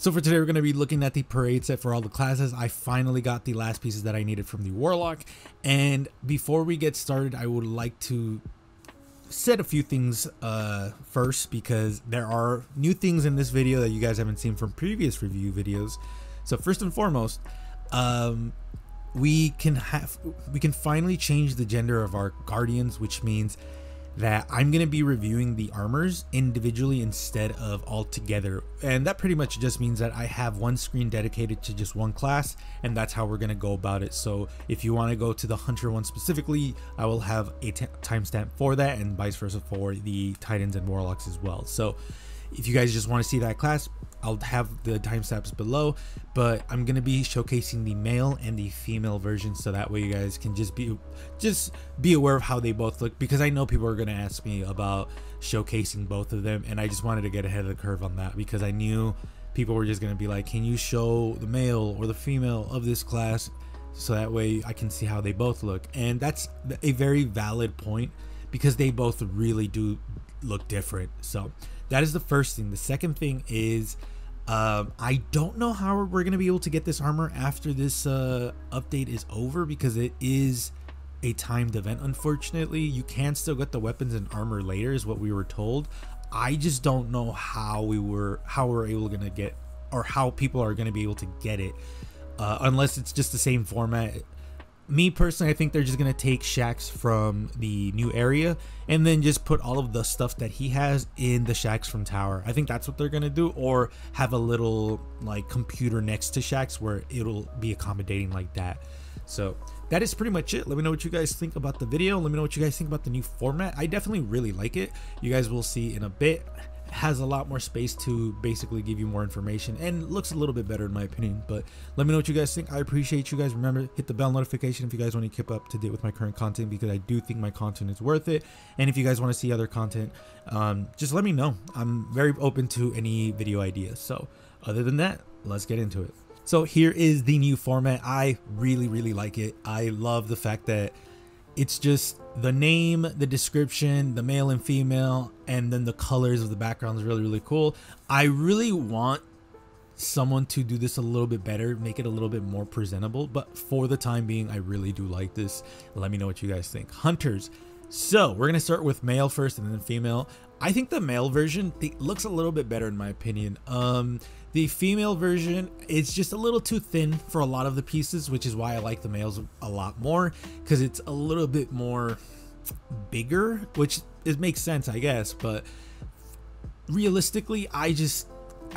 So for today, we're going to be looking at the parade set for all the classes. I finally got the last pieces that I needed from the Warlock. And before we get started, I would like to set a few things first, because there are new things in this video that you guys haven't seen from previous review videos. So first and foremost, we can finally change the gender of our guardians, which means that I'm going to be reviewing the armors individually instead of all together. And that pretty much just means that I have one screen dedicated to just one class, and that's how we're going to go about it. So if you want to go to the Hunter one specifically, I will have a timestamp for that, and vice versa for the Titans and Warlocks as well. So if you guys just want to see that class, I'll have the timestamps below, but I'm going to be showcasing the male and the female version, so that way you guys can just be aware of how they both look, because I know people are going to ask me about showcasing both of them, and I just wanted to get ahead of the curve on that, because I knew people were just going to be like, can you show the male or the female of this class, so that way I can see how they both look. And that's a very valid point, because they both really do look different. So that is the first thing. The second thing is, I don't know how we're going to be able to get this armor after this update is over, because it is a timed event, unfortunately. You can still get the weapons and armor later, is what we were told. I just don't know how people are going to be able to get it, unless it's just the same format. Me personally, I think they're just going to take Shaxx from the new area and then just put all of the stuff that he has in the Shaxx from Tower. I think that's what they're going to do, or have a little like computer next to Shaxx where it'll be accommodating like that. So that is pretty much it. Let me know what you guys think about the video. Let me know what you guys think about the new format. I definitely really like it. You guys will see in a bit. It has a lot more space to basically give you more information, and looks a little bit better in my opinion. But let me know what you guys think. I appreciate you guys. Remember, hit the bell notification if you guys want to keep up to date with my current content, because I do think my content is worth it. And if you guys want to see other content, just let me know. I'm very open to any video ideas. So other than that, let's get into it. So here is the new format. I really, really like it. I love the fact that it's just the name, the description, the male and female, and then the colors of the background is really, really cool. I really want someone to do this a little bit better, make it a little bit more presentable, but for the time being, I really do like this. Let me know what you guys think. Hunters. So we're going to start with male first and then female. I think the male version looks a little bit better in my opinion. The female version is just a little too thin for a lot of the pieces, which is why I like the males a lot more, because it's a little bit more bigger, which it makes sense, I guess. But realistically, I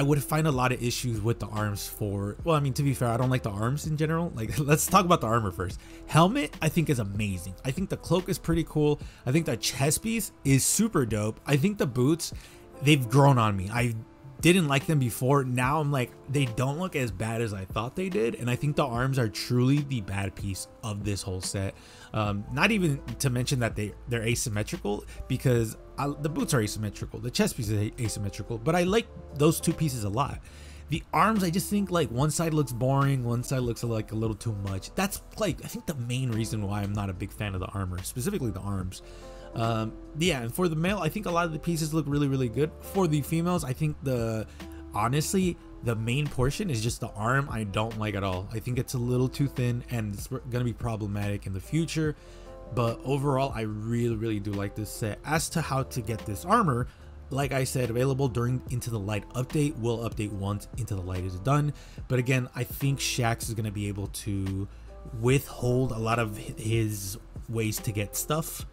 would find a lot of issues with the arms for, well, I mean, to be fair, I don't like the arms in general. Like, let's talk about the armor first. Helmet, I think, is amazing. I think the cloak is pretty cool. I think the chest piece is super dope. I think the boots, they've grown on me. I didn't like them before. Now I'm like, they don't look as bad as I thought they did. And I think the arms are truly the bad piece of this whole set. Not even to mention that they're asymmetrical, because the boots are asymmetrical, the chest piece is asymmetrical, but I like those two pieces a lot. The arms, I just think like one side looks boring, one side looks like a little too much. That's like, I think, the main reason why I'm not a big fan of the armor, specifically the arms. Yeah, and for the male, I think a lot of the pieces look really, really good. For the females, I think honestly the main portion is just the arm. I don't like at all. I think it's a little too thin, and it's gonna be problematic in the future. But overall, I really, really do like this set. As to how to get this armor, like I said, available during Into the Light update. We'll update once Into the Light is done. But again, I think Shaxx is gonna be able to withhold a lot of his ways to get stuff,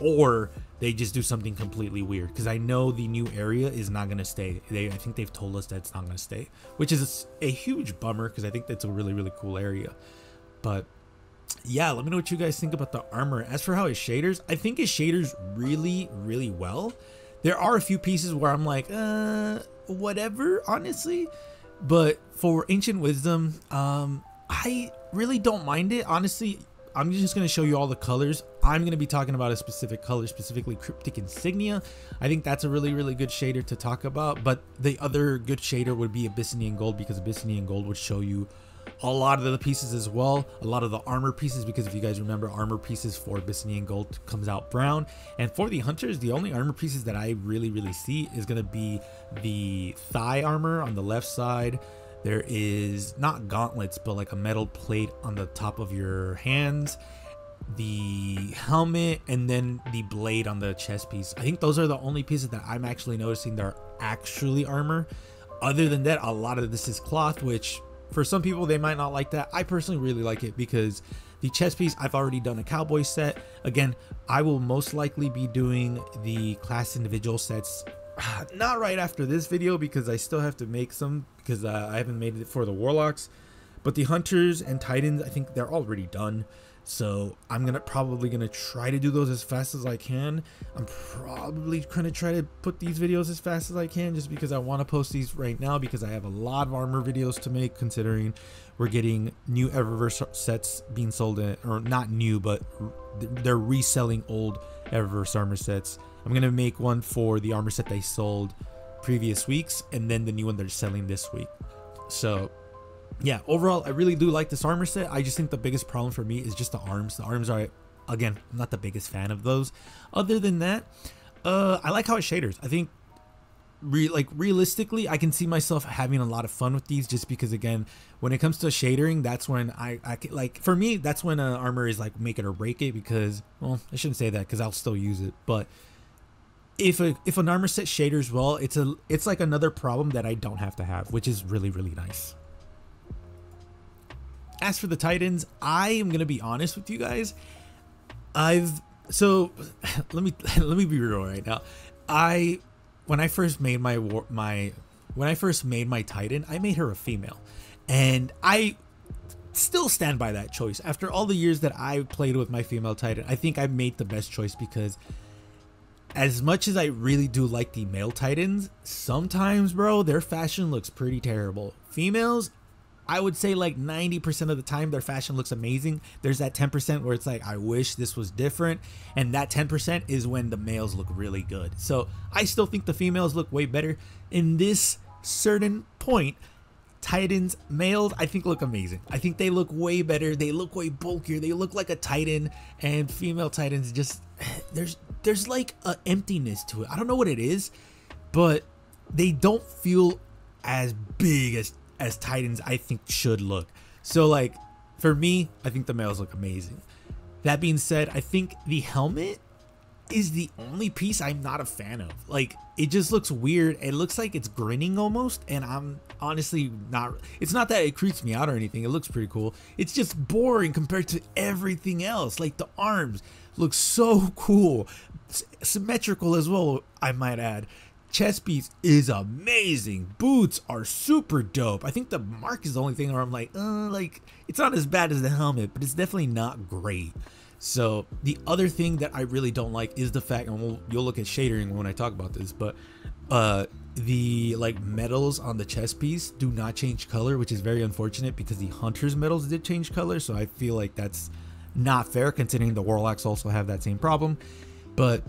or they just do something completely weird, because I know the new area is not going to stay. I think they've told us that it's not going to stay, which is a huge bummer, because I think that's a really, really cool area. But yeah, let me know what you guys think about the armor. As for how it shaders, I think it shaders really, really well. There are a few pieces where I'm like, whatever, honestly. But for Ancient Wisdom, I really don't mind it, honestly. I'm just going to show you all the colors. I'm going to be talking about a specific color, specifically Cryptic Insignia. I think that's a really, really good shader to talk about. But the other good shader would be Abyssinian Gold, because Abyssinian Gold would show you a lot of the pieces as well, a lot of the armor pieces, because if you guys remember, armor pieces for Abyssinian Gold comes out brown. And for the Hunters, the only armor pieces that I really see is going to be the thigh armor on the left side. There is not gauntlets, but like a metal plate on the top of your hands, the helmet, and then the blade on the chest piece. I think those are the only pieces that I'm actually noticing that are actually armor. Other than that, a lot of this is cloth, which for some people they might not like that. I personally really like it because the chest piece, I've already done a cowboy set. Again, I will most likely be doing the class individual sets not right after this video because I still have to make some, because I haven't made it for the Warlocks, but the Hunters and Titans, I think they're already done. So I'm probably gonna try to do those as fast as I can. I'm probably gonna try to put these videos as fast as I can, just because I want to post these right now, because I have a lot of armor videos to make, considering we're getting new Eververse sets being sold in, or not new, but they're reselling old Eververse armor sets. I'm gonna make one for the armor set they sold previous weeks, and then the new one they're selling this week. So yeah, overall, I really do like this armor set. I just think the biggest problem for me is just the arms. The arms are, again, I'm not the biggest fan of those. Other than that, I like how it shaders. I think, realistically, I can see myself having a lot of fun with these, just because, again, when it comes to shadering, that's when I like, for me, that's when armor is like make it or break it, because, well, I shouldn't say that because I'll still use it, but if an armor set shaders well, it's like another problem that I don't have to have, which is really nice. As for the Titans, I am gonna be honest with you guys. Let me be real right now. When I first made my Titan, I made her a female, and I still stand by that choice. After all the years that I played with my female Titan, I think I made the best choice, because as much as I really do like the male Titans, sometimes, bro, their fashion looks pretty terrible. Females, I would say like 90% of the time their fashion looks amazing. There's that 10% where it's like, I wish this was different. And that 10% is when the males look really good. So I still think the females look way better. In this certain point, Titans males, I think, look amazing. I think they look way better. They look way bulkier. They look like a Titan. And female Titans just, there's like an emptiness to it. I don't know what it is, but they don't feel as big as Titans I think should look. So like, for me, I think the males look amazing. That being said, I think the helmet is the only piece I'm not a fan of. Like, it just looks weird. It looks like it's grinning almost, and I'm honestly not, it's not that it creeps me out or anything. It looks pretty cool. It's just boring compared to everything else. Like, the arms look so cool, symmetrical as well, I might add. Chest piece is amazing. Boots are super dope. I think the mark is the only thing where I'm like it's not as bad as the helmet, but it's definitely not great. So the other thing that I really don't like is the fact, and you'll look at shadering when I talk about this, but the like metals on the chest piece do not change color, which is very unfortunate because the Hunter's metals did change color. So I feel like that's not fair, considering the Warlocks also have that same problem. But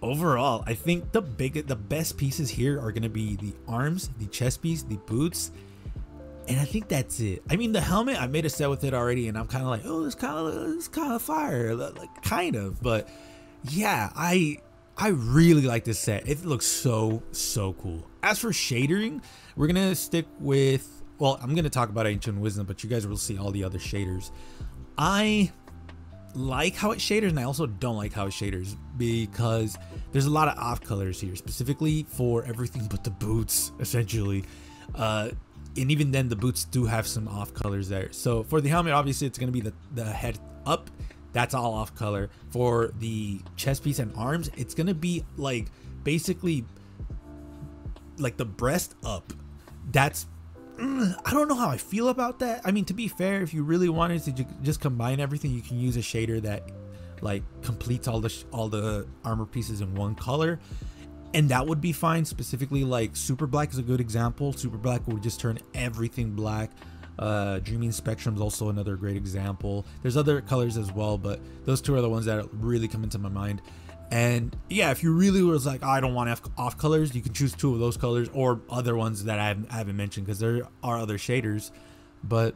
overall, I think the best pieces here are going to be the arms, the chest piece, the boots, and I think that's it. I mean, the helmet, I made a set with it already, and I'm kind of like, oh, it's kind of fire, like, kind of. But yeah, I really like this set. It looks so cool. As for shadering, we're gonna stick with, well, I'm gonna talk about Ancient Wisdom, but you guys will see all the other shaders. I like how it shaders, and I also don't like how it shaders, because there's a lot of off colors here, specifically for everything but the boots, essentially, and even then the boots do have some off colors there. So for the helmet, obviously it's going to be the head up, that's all off color. For the chest piece and arms, it's going to be like basically like the breast up. That's, I don't know how I feel about that. I mean, to be fair, if you really wanted to just combine everything, you can use a shader that like completes all the armor pieces in one color, and that would be fine. Specifically, like Super Black is a good example. Super Black would just turn everything black. Dreaming Spectrum is also another great example. There's other colors as well, but those two are the ones that really come into my mind. And yeah, if you really was like, oh, I don't want off colors, you can choose two of those colors or other ones that I haven't mentioned, because there are other shaders. But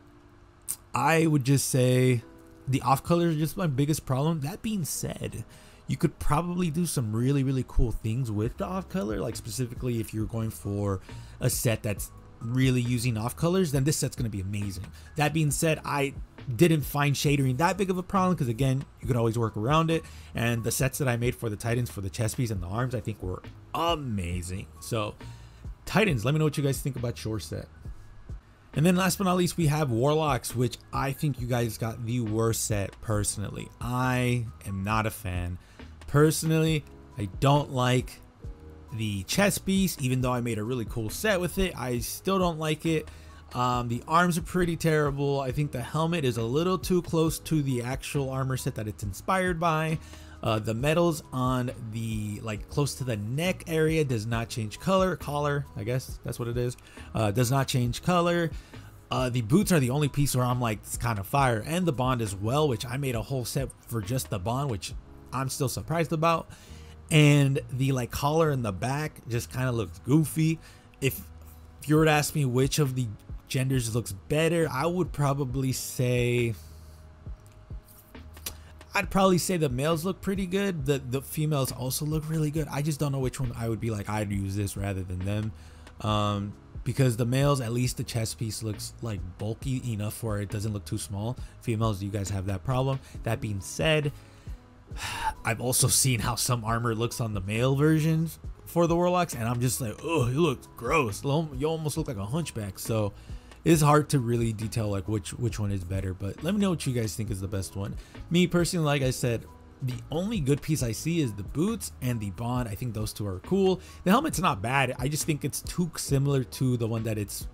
I would just say the off color is just my biggest problem. That being said, you could probably do some really, really cool things with the off color. Like specifically if you're going for a set that's really using off colors, then this set's going to be amazing. That being said, I didn't find shadering that big of a problem because again, you could always work around it. And the sets that I made for the Titans for the chest piece and the arms, I think were amazing. So Titans, let me know what you guys think about your set. And then last but not least, we have Warlocks, which I think you guys got the worst set personally. I am not a fan. Personally, I don't like the chest piece, even though I made a really cool set with it. I still don't like it. The arms are pretty terrible. I think the helmet is a little too close to the actual armor set that it's inspired by. The medals on the close to the neck area does not change color. Collar, I guess that's what it is. Does not change color. The boots are the only piece where I'm like, it's kind of fire, and the bond as well, which I made a whole set for just the bond, which I'm still surprised about. And the collar in the back just kind of looks goofy. If you were to ask me which of the genders looks better, I would probably say the males look pretty good. The females also look really good. I just don't know which one I would be like, I'd use this rather than them. Because the males, at least the chest piece looks like bulky enough where it doesn't look too small. Females, you guys have that problem. That being said, I've also seen how some armor looks on the male versions for the Warlocks, and I'm just like, oh, it looks gross. You almost look like a hunchback. So it's hard to really detail which one is better, but let me know what you guys think is the best one. Me personally, like I said, the only good piece I see is the boots and the bond. I think those two are cool. The helmet's not bad. I just think it's too similar to the one that it's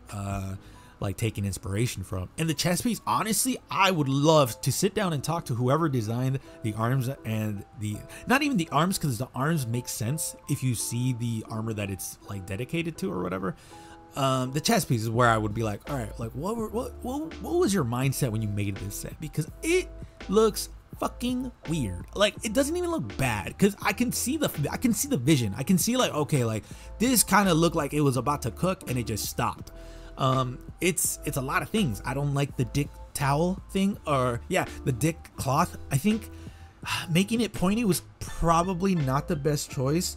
like taking inspiration from. And the chest piece, honestly, I would love to sit down and talk to whoever designed the arms and the, not even the arms, because the arms make sense if you see the armor that it's like dedicated to or whatever. The chest piece is where I would be like, all right, what was your mindset when you made this set? Because it looks fucking weird. Like, it doesn't even look bad, because I can see the vision. I can see like, okay, like this kind of looked like it was about to cook and it just stopped. It's a lot of things. I don't like the dick towel thing, or yeah, the dick cloth. I think making it pointy was probably not the best choice.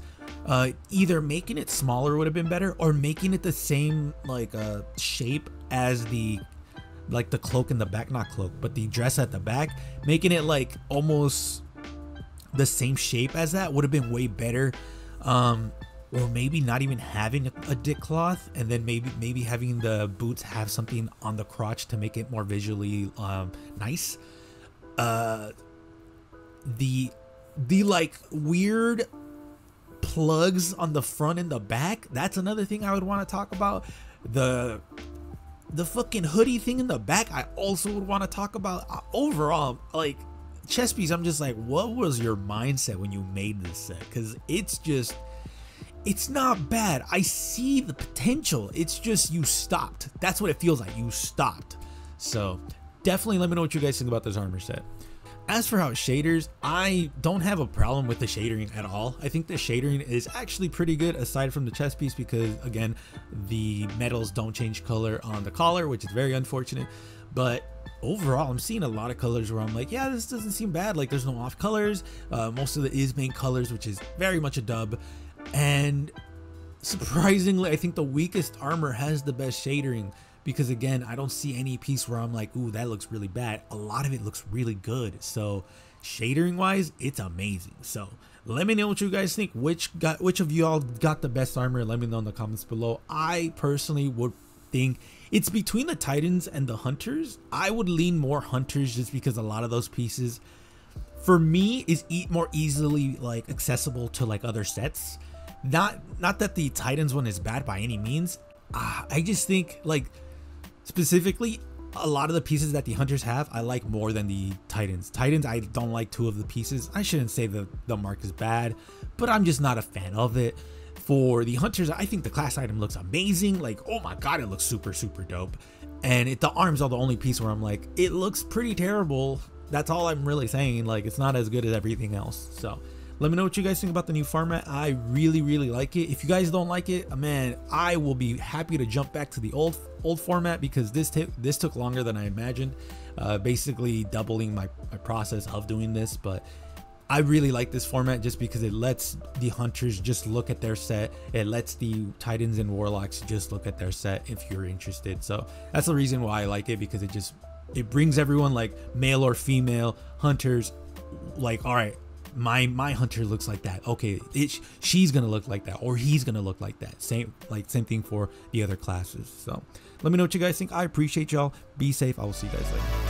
Either making it smaller would have been better, or making it the same shape as the the cloak in the back, not cloak, but the dress at the back, making it like almost the same shape as that would have been way better. Or maybe not even having a dick cloth, and then maybe having the boots have something on the crotch to make it more visually nice. The like weird plugs on the front and the back, that's another thing I would want to talk about. The fucking hoodie thing in the back, I also would want to talk about. Overall, like, chest piece, I'm just like, what was your mindset when you made this set? Because it's just, it's not bad. I see the potential. It's just you stopped. That's what it feels like. You stopped. So definitely let me know what you guys think about this armor set. As for how it shaders, I don't have a problem with the shadering at all. I think the shadering is actually pretty good aside from the chest piece, because again, the metals don't change color on the collar, which is very unfortunate. But overall, I'm seeing a lot of colors where I'm like, yeah, this doesn't seem bad. Like, there's no off colors. Most of it is main colors, which is very much a dub. And surprisingly, I think the weakest armor has the best shadering, because again, I don't see any piece where I'm like, ooh, that looks really bad. A lot of it looks really good. So shadering wise, it's amazing. So let me know what you guys think. Which of y'all got the best armor? Let me know in the comments below. I personally would think it's between the Titans and the Hunters. I would lean more Hunters, just because a lot of those pieces for me is more easily like accessible to like other sets. Not that the Titans one is bad by any means. I just think like specifically a lot of the pieces that the Hunters have, I like more than the Titans. I don't like two of the pieces. I shouldn't say the mark is bad, but I'm just not a fan of it. For the Hunters, I think the class item looks amazing. Like, oh my god, it looks super, super dope. And the arms are the only piece where I'm like, it looks pretty terrible. That's all I'm really saying. Like, it's not as good as everything else. So Let me know what you guys think about the new format. I really like it. If you guys don't like it, man, I will be happy to jump back to the old format, because this took longer than I imagined, basically doubling my process of doing this. But I really like this format just because it lets the Hunters just look at their set. It lets the Titans and Warlocks just look at their set if you're interested. So that's the reason why I like it, because it brings everyone, like male or female Hunters, like, all right, my Hunter looks like that. Okay, she's gonna look like that, or he's gonna look like that. Same thing for the other classes. So let me know what you guys think. I appreciate y'all. Be safe. I will see you guys later.